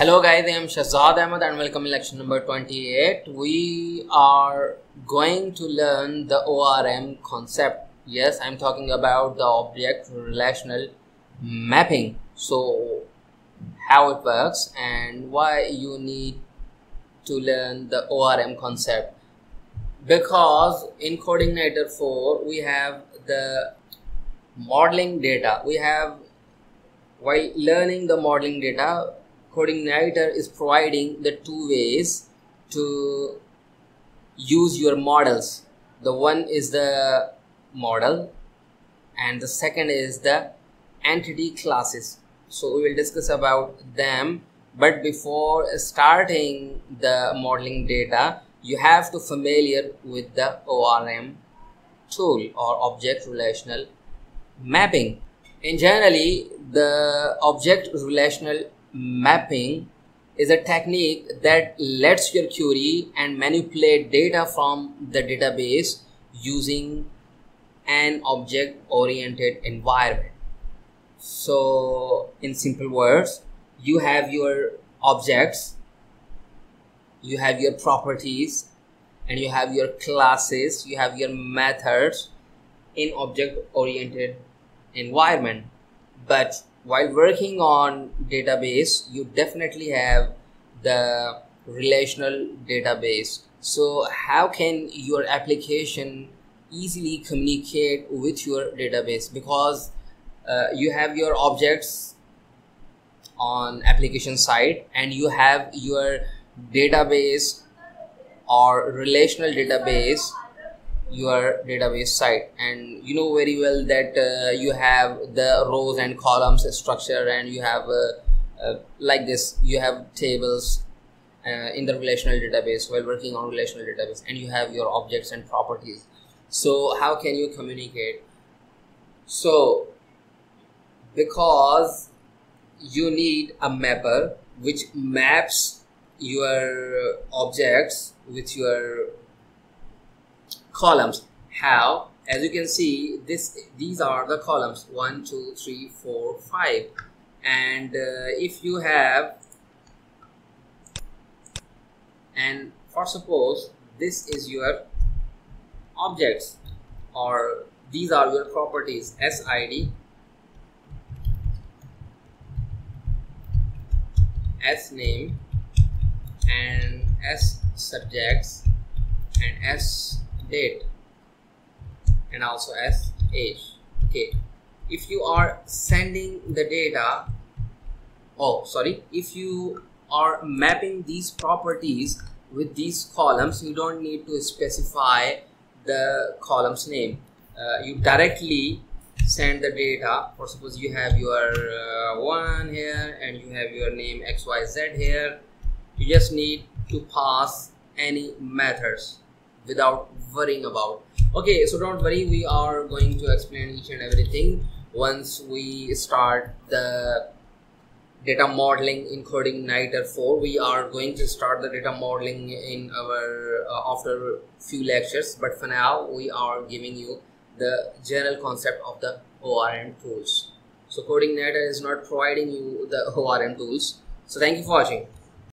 Hello guys, I am Shahzad Ahmad and welcome in lecture number 28. We are going to learn the ORM concept. Yes, I am talking about the object relational mapping. So how it works and why you need to learn the ORM concept. Because in CodeIgniter 4 we have the modeling data. While learning the modeling data, CodeIgniter is providing the two ways to use your models. The one is the model and the second is the entity classes. So we will discuss about them, but before starting the modeling data, you have to familiar with the ORM tool or object relational mapping. In generally, the object relational mapping is a technique that lets your query and manipulate data from the database using an object-oriented environment. So in simple words, you have your objects, you have your properties, and you have your classes, you have your methods in object-oriented environment. But while working on database, you definitely have the relational database. So how can your application easily communicate with your database? Because you have your objects on application side and you have your database or relational database, your database site, and you know very well that you have the rows and columns structure, and you have like this, you have tables in the relational database while working on relational database, and you have your objects and properties. So how can you communicate? So because you need a mapper which maps your objects with your columns. How? As you can see, these are the columns 1, 2, 3, 4, 5, and if you have, and for suppose this is your objects or these are your properties SID, SName and SSubjects and SDate and also as age. Okay, if you are sending the data, if you are mapping these properties with these columns, you don't need to specify the columns name. You directly send the data. For suppose you have your one here and you have your name XYZ here. You just need to pass any methods without worrying about. Okay, so don't worry, we are going to explain each and everything once we start the data modeling in CodeIgniter 4. We are going to start the data modeling in our after few lectures, but for now we are giving you the general concept of the ORM tools. So CodeIgniter is not providing you the ORM tools. So thank you for watching.